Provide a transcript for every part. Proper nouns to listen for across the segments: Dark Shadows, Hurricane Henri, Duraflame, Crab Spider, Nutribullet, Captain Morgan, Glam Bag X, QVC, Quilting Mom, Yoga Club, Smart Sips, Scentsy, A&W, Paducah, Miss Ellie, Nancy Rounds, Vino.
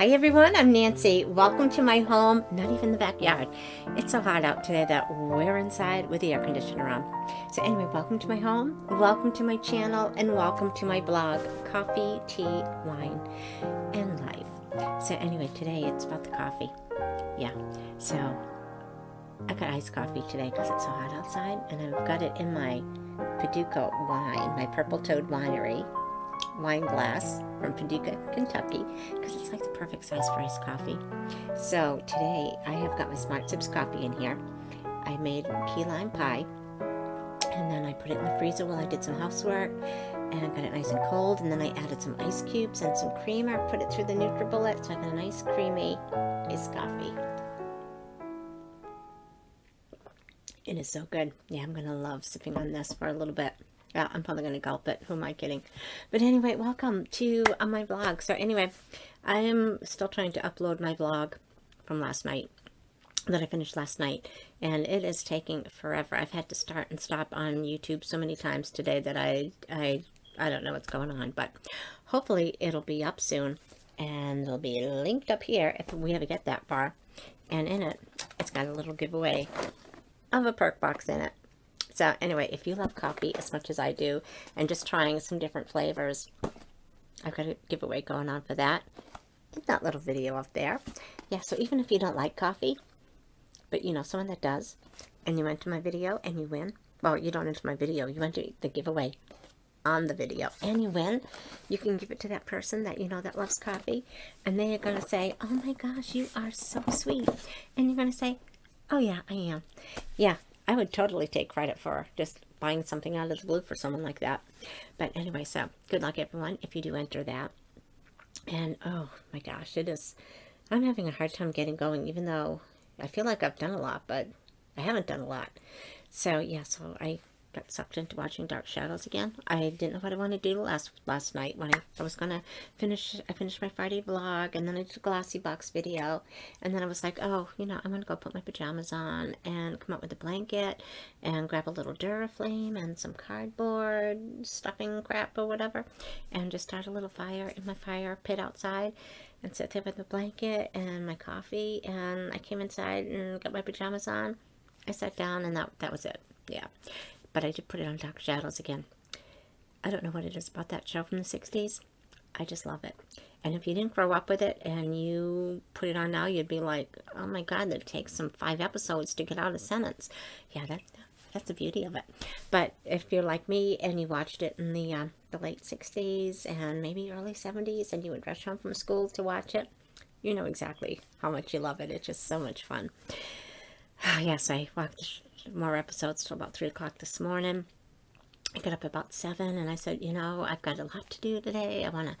Hi everyone, I'm Nancy. Welcome to my home, not even the backyard. It's so hot out today that we're inside with the air conditioner on. So anyway, welcome to my home, welcome to my channel, and welcome to my blog, Coffee, Tea, Wine, and Life. So anyway, today it's about the coffee. Yeah, so I got iced coffee today because it's so hot outside, and I've got it in my Paducah wine, my Purple Toad Winery wine glass from Paducah, Kentucky, because it's like the perfect size for iced coffee. So today I have got my Smart Sips coffee in here. I made key lime pie, and then I put it in the freezer while I did some housework, and I got it nice and cold, and then I added some ice cubes and some creamer, put it through the Nutribullet, so I got a nice creamy iced coffee. It is so good. Yeah, I'm gonna love sipping on this for a little bit. Yeah, I'm probably going to gulp it. Who am I kidding? But anyway, welcome to my vlog. So anyway, I am still trying to upload my vlog from last night, that I finished last night. And it is taking forever. I've had to start and stop on YouTube so many times today that I don't know what's going on. But hopefully it'll be up soon. And it'll be linked up here if we ever get that far. And in it, it's got a little giveaway of a perk box in it. So anyway, if you love coffee as much as I do, and just trying some different flavors, I've got a giveaway going on for that. Get that little video up there. Yeah, so even if you don't like coffee, but you know someone that does, and you went to my video and you win. Well, you don't enter my video, you went to the giveaway on the video, and you win. You can give it to that person that you know that loves coffee, and they are going to say, oh my gosh, you are so sweet. And you're going to say, oh yeah, I am. Yeah. I would totally take credit for just buying something out of the blue for someone like that. But anyway, so good luck everyone if you do enter that. And oh my gosh, it is, I'm having a hard time getting going, even though I feel like I've done a lot, but I haven't done a lot. So yeah, so I got sucked into watching Dark Shadows again. I didn't know what I wanted to do last night when I was going to finish. I finished my Friday vlog, and then I did a glossy box video, and then I was like, oh, you know, I'm going to go put my pajamas on and come up with a blanket and grab a little Duraflame and some cardboard stuffing crap or whatever, and just start a little fire in my fire pit outside and sit there with my blanket and my coffee. And I came inside and got my pajamas on. I sat down, and that was it. Yeah. But I did put it on Dark Shadows again. I don't know what it is about that show from the 60s. I just love it. And if you didn't grow up with it and you put it on now, you'd be like, oh my God, that takes some 5 episodes to get out a sentence. Yeah, that's the beauty of it. But if you're like me and you watched it in the late 60s and maybe early 70s, and you would rush home from school to watch it, you know exactly how much you love it. It's just so much fun. Yes, I watched more episodes till about 3 o'clock this morning. I got up about 7, and I said, you know, I've got a lot to do today. I want to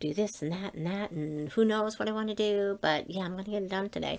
do this and that and that, and who knows what I want to do, but yeah, I'm going to get it done today.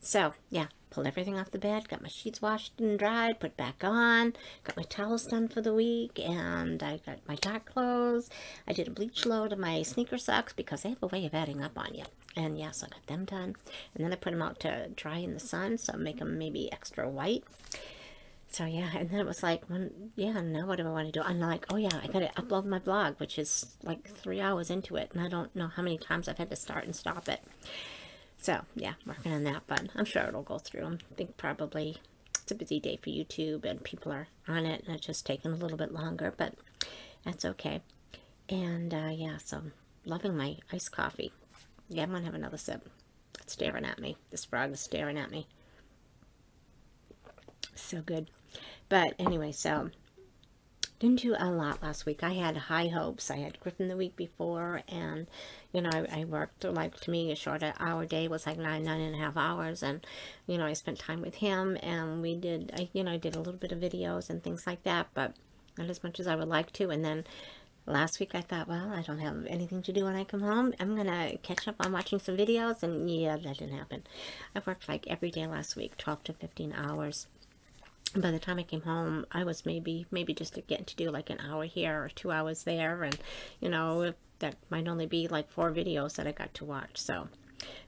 So yeah, pulled everything off the bed, got my sheets washed and dried, put back on, got my towels done for the week, and I got my dark clothes. I did a bleach load of my sneaker socks because they have a way of adding up on you. And yes, I got them done, and then I put them out to dry in the sun, so make them maybe extra white. So yeah, and then it was like, yeah, now what do I want to do? I'm like, oh yeah, I gotta upload my blog, which is like 3 hours into it, and I don't know how many times I've had to start and stop it. So yeah, working on that, but I'm sure it'll go through. I think probably it's a busy day for YouTube, and people are on it, and it's just taking a little bit longer, but that's okay. And yeah, so loving my iced coffee. Yeah, I'm gonna have another sip. It's staring at me. This frog is staring at me. So good. But anyway, so didn't do a lot last week. I had high hopes. I had Griffin the week before, and you know, I worked, like, to me a shorter hour day was like nine and a half hours, and you know, I spent time with him, and we did, you know, I did a little bit of videos and things like that, but not as much as I would like to. And then last week I thought, well, I don't have anything to do when I come home. I'm going to catch up on watching some videos, and yeah, that didn't happen. I worked like every day last week, 12 to 15 hours. By the time I came home, I was maybe just getting to do like an hour here or 2 hours there, and you know, that might only be like 4 videos that I got to watch. So,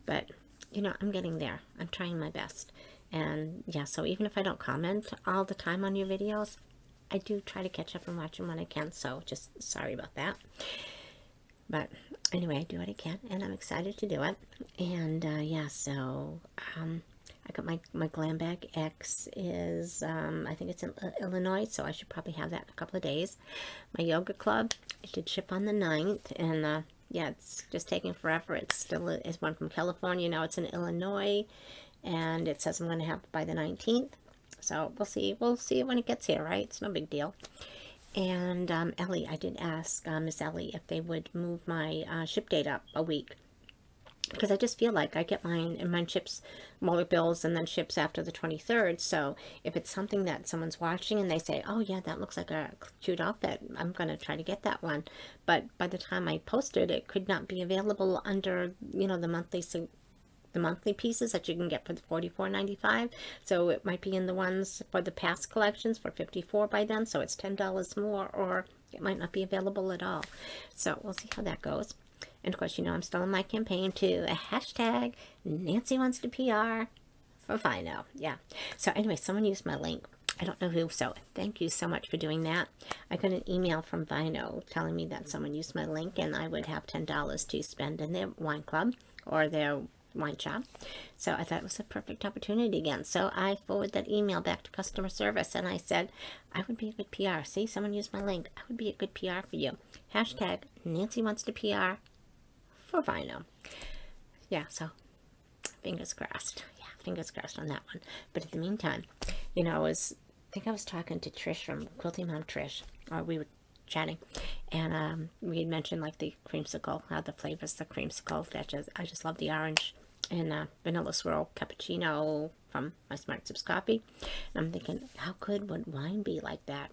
but you know, I'm getting there. I'm trying my best. And yeah, so even if I don't comment all the time on your videos, I do try to catch up and watch them when I can. So just sorry about that. But anyway, I do what I can, and I'm excited to do it. And yeah, so I got my Glam Bag X is, I think it's in Illinois, so I should probably have that in a couple of days. My yoga club, it should ship on the 9th, and yeah, it's just taking forever. It's still, it's one from California, now it's in Illinois, and it says I'm going to have it by the 19th. So we'll see when it gets here, right? It's no big deal. And Ellie, I did ask Miss Ellie if they would move my ship date up a week, because I just feel like I get mine ships, molar bills, and then ships after the 23rd. So if it's something that someone's watching and they say, oh yeah, that looks like a cute outfit, I'm going to try to get that one. But by the time I posted, it could not be available under, you know, the monthly pieces that you can get for the $44.95. So it might be in the ones for the past collections for $54 by then. So it's $10 more, or it might not be available at all. So we'll see how that goes. And of course, you know, I'm still in my campaign to hashtag Nancy wants to PR for Vino. Yeah. So anyway, someone used my link. I don't know who, so thank you so much for doing that. I got an email from Vino telling me that someone used my link and I would have $10 to spend in their wine club or their wine shop. So I thought it was a perfect opportunity again. So I forwarded that email back to customer service and I said, I would be a good PR. See, someone used my link. I would be a good PR for you. Hashtag Nancy wants to PR for Vino. Yeah, so fingers crossed. Yeah, fingers crossed on that one. But in the meantime, you know, I think I was talking to Trish from Quilting Mom, Trish, or we were chatting, and we had mentioned like the creamsicle, how the flavors, the creamsicle, that just, I just love the orange and vanilla swirl cappuccino from my Smart Sips coffee. And I'm thinking, how good would wine be like that?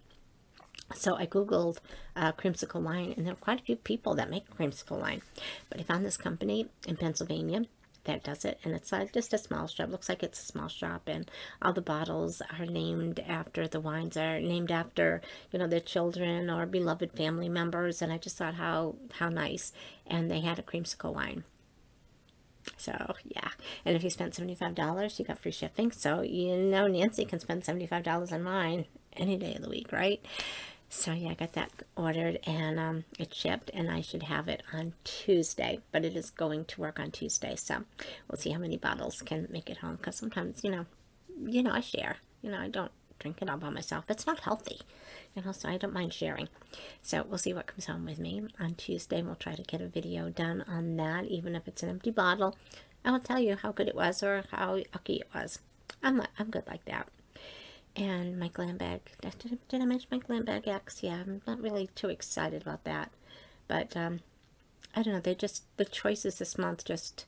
So I googled creamsicle wine, and there are quite a few people that make creamsicle wine, but I found this company in Pennsylvania that does it, and it's just a small shop. Looks like it's a small shop, and all the bottles are named after, the wines are named after, you know, their children or beloved family members. And I just thought how nice. And they had a creamsicle wine. So yeah, and if you spent $75, you got free shipping. So you know, Nancy can spend $75 on wine any day of the week, right? So yeah, I got that ordered, and it shipped, and I should have it on Tuesday, but it is going to work on Tuesday, so we'll see how many bottles can make it home, because sometimes, you know, I share. You know, I don't drink it all by myself. It's not healthy, you know, so I don't mind sharing. So we'll see what comes home with me on Tuesday. We'll try to get a video done on that, even if it's an empty bottle. I will tell you how good it was or how yucky it was. I'm good like that. And my Glam Bag, did I mention my Glam Bag X? Yeah, I'm not really too excited about that. But, I don't know, they just, the choices this month just,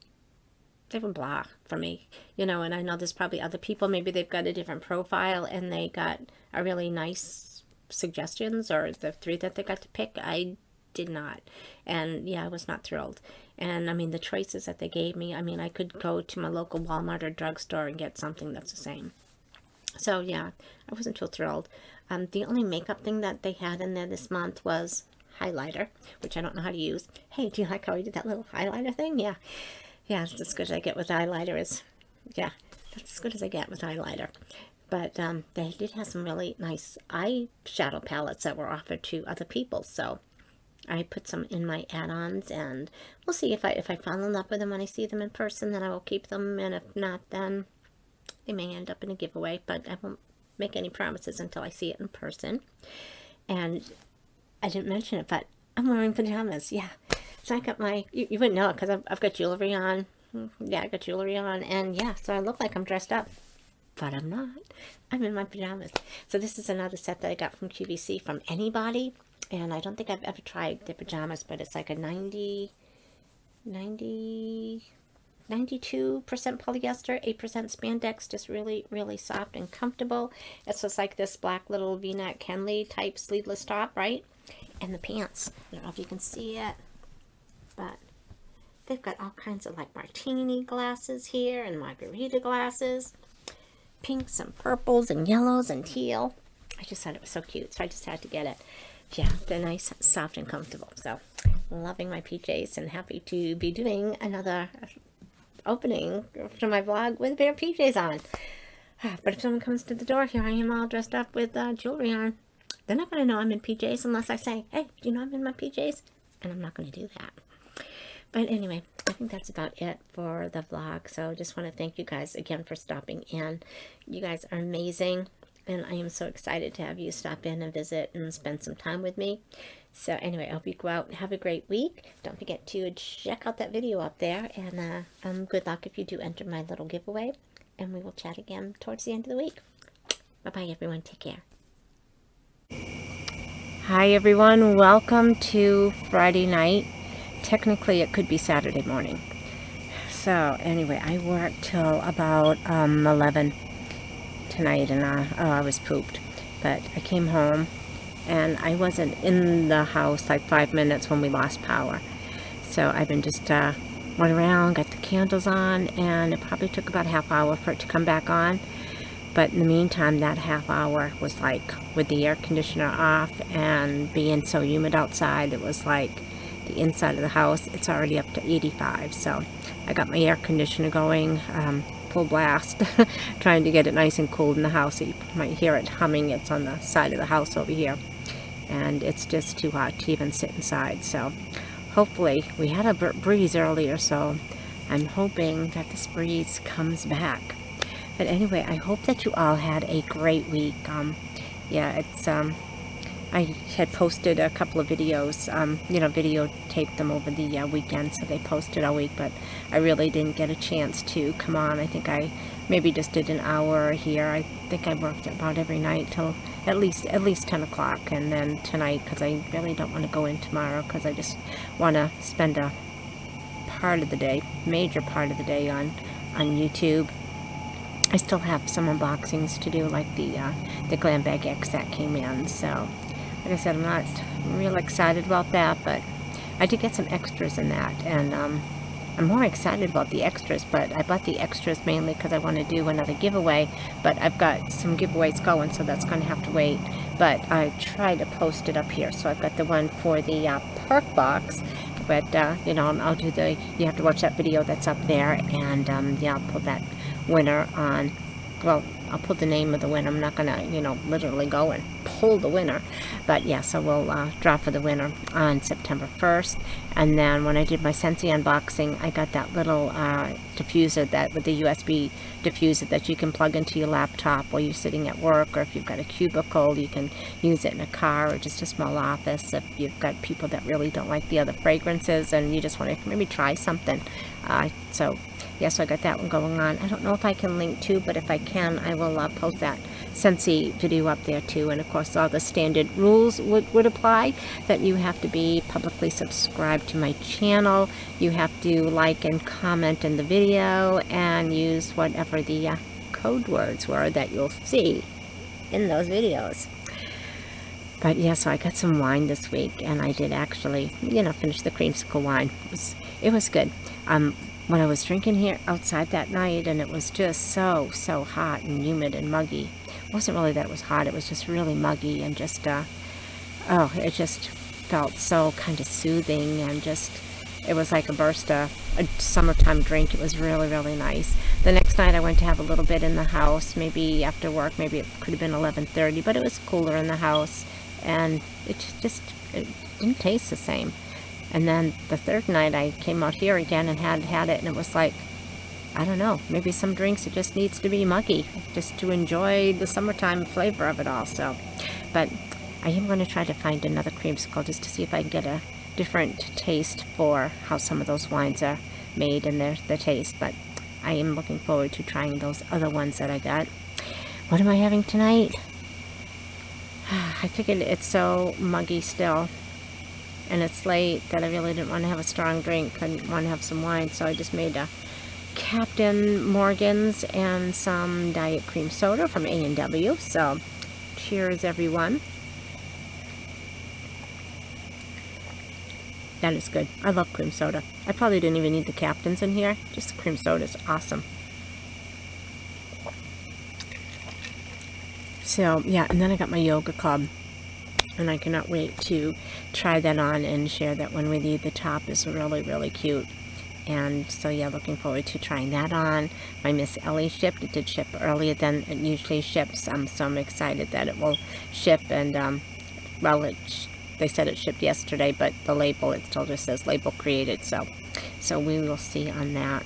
they were blah for me. You know, and I know there's probably other people, maybe they've got a different profile and they got a really nice suggestions, or the three that they got to pick, I did not. And yeah, I was not thrilled. And I mean, the choices that they gave me, I mean, I could go to my local Walmart or drugstore and get something that's the same. So yeah, I wasn't too thrilled. The only makeup thing that they had in there this month was highlighter, which I don't know how to use. Hey, do you like how I did that little highlighter thing? Yeah. Yeah, it's as good as I get with highlighter is, yeah, that's as good as I get with highlighter. But they did have some really nice eyeshadow palettes that were offered to other people, so I put some in my add-ons, and we'll see if I fall in love with them when I see them in person, then I will keep them, and if not, then they may end up in a giveaway, but I won't make any promises until I see it in person. And I didn't mention it, but I'm wearing pajamas. Yeah, so I got my, you wouldn't know it because I've got jewelry on. Yeah, I got jewelry on, and yeah, so I look like I'm dressed up, but I'm not. I'm in my pajamas. So this is another set that I got from QVC from Anybody, and I don't think I've ever tried their pajamas, but it's like a 92% polyester, 8% spandex, just really, really soft and comfortable. It's just like this black little V-neck Henley type sleeveless top, right? And the pants, I don't know if you can see it, but they've got all kinds of like martini glasses here and margarita glasses, pinks and purples and yellows and teal. I just thought it was so cute, so I just had to get it. Yeah, they're nice, soft, and comfortable. So loving my PJs, and happy to be doing another opening to my vlog with bare PJs on. But if someone comes to the door, here I am all dressed up with jewelry on. They're not going to know I'm in PJs unless I say, hey, do you know I'm in my PJs? and I'm not going to do that. But anyway, I think that's about it for the vlog. So I just want to thank you guys again for stopping in. You guys are amazing, and I am so excited to have you stop in and visit and spend some time with me. So anyway, I hope you go out and have a great week. Don't forget to check out that video up there, and good luck if you do enter my little giveaway, and we will chat again towards the end of the week. Bye-bye, everyone. Take care. Hi, everyone. Welcome to Friday night. Technically, it could be Saturday morning. So, anyway, I worked till about 11 tonight, and I was pooped. But I came home, and I wasn't in the house like 5 minutes when we lost power. So I've been just went around, got the candles on, and it probably took about a half hour for it to come back on. But in the meantime, that half hour was like, with the air conditioner off and being so humid outside, it was like the inside of the house, it's already up to 85. So I got my air conditioner going full blast, trying to get it nice and cold in the house. So you might hear it humming. It's on the side of the house over here, and it's just too hot to even sit inside. So hopefully, we had a breeze earlier, so I'm hoping that this breeze comes back. But anyway, I hope that you all had a great week. Yeah, it's, I had posted a couple of videos, you know, videotaped them over the weekend, so they posted all week, but I really didn't get a chance to come on. I think I maybe just did an hour here. I think I worked about every night till at least 10 o'clock, and then tonight, because I really don't want to go in tomorrow, because I just want to spend a part of the day, major part of the day on YouTube. I still have some unboxings to do, like the Glam Bag X that came in. So, like I said, I'm not real excited about that, but I did get some extras in that. And I'm more excited about the extras, but I bought the extras mainly because I want to do another giveaway. But I've got some giveaways going, so that's going to have to wait. But I tried to post it up here. So I've got the one for the perk box. But, you know, I'll do the, you have to watch that video that's up there. And, yeah, I'll put that winner on, well, I'll put the name of the winner. I'm not gonna, you know, literally go and pull the winner, but yeah, so we'll draw for the winner on September 1st. And then when I did my Scentsy unboxing, I got that little diffuser that with the USB diffuser that you can plug into your laptop while you're sitting at work, or if you've got a cubicle, you can use it in a car or just a small office. If you've got people that really don't like the other fragrances and you just want to maybe try something, so yeah, so I got that one going on. I don't know if I can link to, but if I can, I will post that Scentsy video up there too. And of course, all the standard rules would apply, that you have to be publicly subscribed to my channel. You have to like and comment in the video and use whatever the code words were that you'll see in those videos. But yeah, so I got some wine this week, and I did actually, you know, finish the creamsicle wine. It was good. When I was drinking here outside that night, and it was just so hot and humid and muggy. It wasn't really that it was hot, it was just really muggy, and just, oh, it just felt so kind of soothing, and just, it was like a burst of a summertime drink. It was really, really nice. The next night I went to have a little bit in the house, maybe after work, maybe it could have been 11:30, but it was cooler in the house, and it didn't taste the same. And then the third night I came out here again and had it, and it was like, I don't know, maybe some drinks it just needs to be muggy just to enjoy the summertime flavor of it all. So, but I am going to try to find another creamsicle just to see if I can get a different taste for how some of those wines are made and their taste. But I am looking forward to trying those other ones that I got. What am I having tonight? I figured it's so muggy still, and it's late, that I really didn't want to have a strong drink. I didn't want to have some wine, so I just made a Captain Morgan's and some diet cream soda from A&W. So, cheers everyone. That is good. I love cream soda. I probably didn't even need the Captain's in here. Just the cream soda is awesome. So, yeah, and then I got my yoga club. And I cannot wait to try that on and share that one with you. The top is really, really cute. And so, yeah, looking forward to trying that on. My Miss Ellie shipped. It did ship earlier than it usually ships. So I'm excited that it will ship. And, well, it They said it shipped yesterday, but the label, it still just says label created, so we will see on that.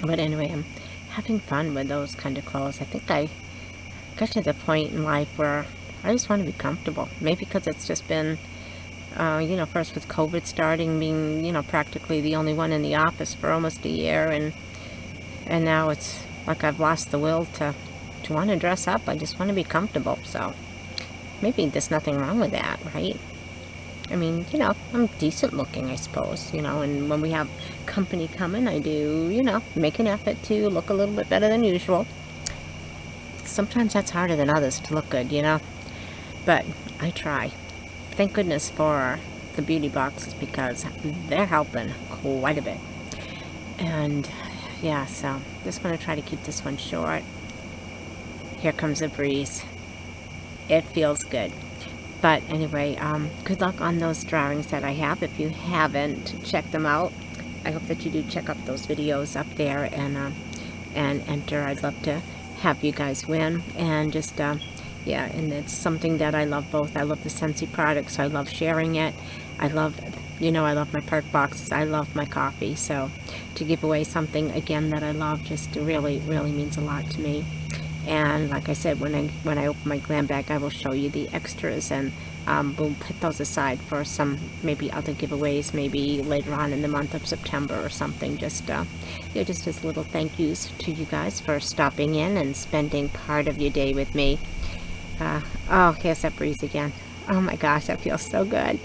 But anyway, I'm having fun with those kind of clothes. I think I got to the point in life where I just want to be comfortable. Maybe because it's just been, you know, first with COVID starting, being, you know, practically the only one in the office for almost a year, and now it's like I've lost the will to want to dress up. I just want to be comfortable, so maybe there's nothing wrong with that, right? I mean, you know, I'm decent looking, I suppose, you know, and when we have company coming, I do, you know, make an effort to look a little bit better than usual. Sometimes that's harder than others to look good, you know, but I try. Thank goodness for the beauty boxes, because they're helping quite a bit. And yeah, so just going to try to keep this one short. Here comes a breeze. It feels good. But anyway, good luck on those drawings that I have. If you haven't checked them out, I hope that you do check up those videos up there and enter. I'd love to have you guys win. And just, yeah, and it's something that I love both. I love the Scentsy products, so I love sharing it. I love, you know, I love my perk boxes. I love my coffee. So to give away something, again, that I love just really, really means a lot to me. And like I said, when I open my glam bag, I will show you the extras, and we'll put those aside for some maybe other giveaways, maybe later on in the month of September or something. Just you know, just as little thank yous to you guys for stopping in and spending part of your day with me. Oh, here's that breeze again. Oh my gosh, that feels so good.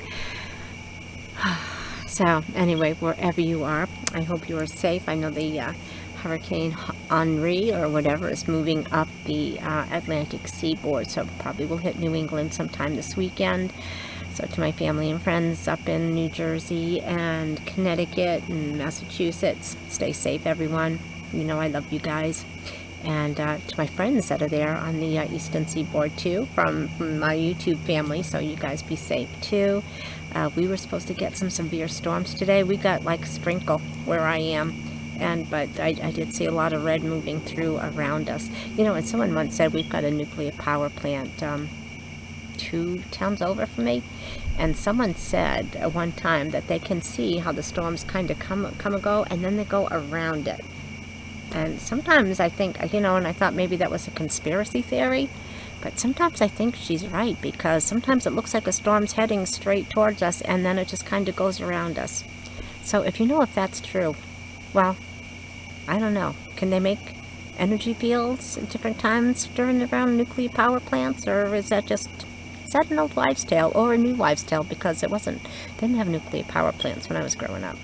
So anyway, wherever you are, I hope you are safe. I know the Hurricane Henri or whatever is moving up the Atlantic seaboard, so probably will hit New England sometime this weekend. So to my family and friends up in New Jersey and Connecticut and Massachusetts, stay safe, everyone. You know I love you guys. And to my friends that are there on the eastern seaboard too, from my YouTube family, so you guys be safe too. We were supposed to get some severe storms today. We got like a sprinkle where I am. But I did see a lot of red moving through around us. You know, and someone once said we've got a nuclear power plant 2 towns over from me. And someone said at one time that they can see how the storms kind of come and go, and then they go around it. And sometimes I think, you know, and I thought maybe that was a conspiracy theory. But sometimes I think she's right, because sometimes it looks like a storm's heading straight towards us, and then it just kind of goes around us. So if you know if that's true, well, I don't know. Can they make energy fields at different times during around nuclear power plants? Or is that an old wives' tale or a new wives' tale? Because they didn't have nuclear power plants when I was growing up,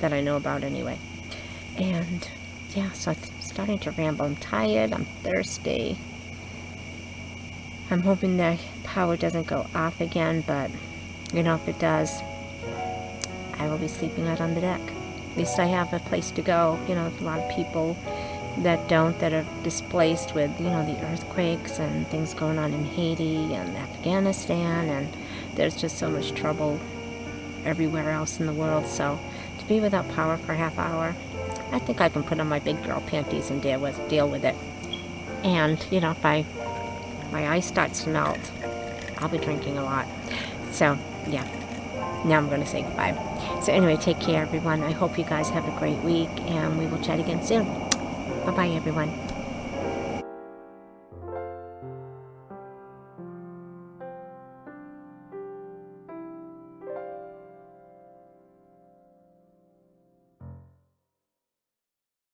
that I know about anyway. And yeah, so I'm starting to ramble. I'm tired. I'm thirsty. I'm hoping the power doesn't go off again, but you know, if it does, I will be sleeping out on the deck. At least I have a place to go. You know, a lot of people that are displaced with, you know, the earthquakes and things going on in Haiti and Afghanistan, and there's just so much trouble everywhere else in the world. So to be without power for a half hour, I think I can put on my big girl panties and deal with it. And you know, if my ice starts to melt, I'll be drinking a lot. So yeah, now I'm going to say goodbye. So anyway, take care, everyone. I hope you guys have a great week, and we will chat again soon. Bye-bye, everyone.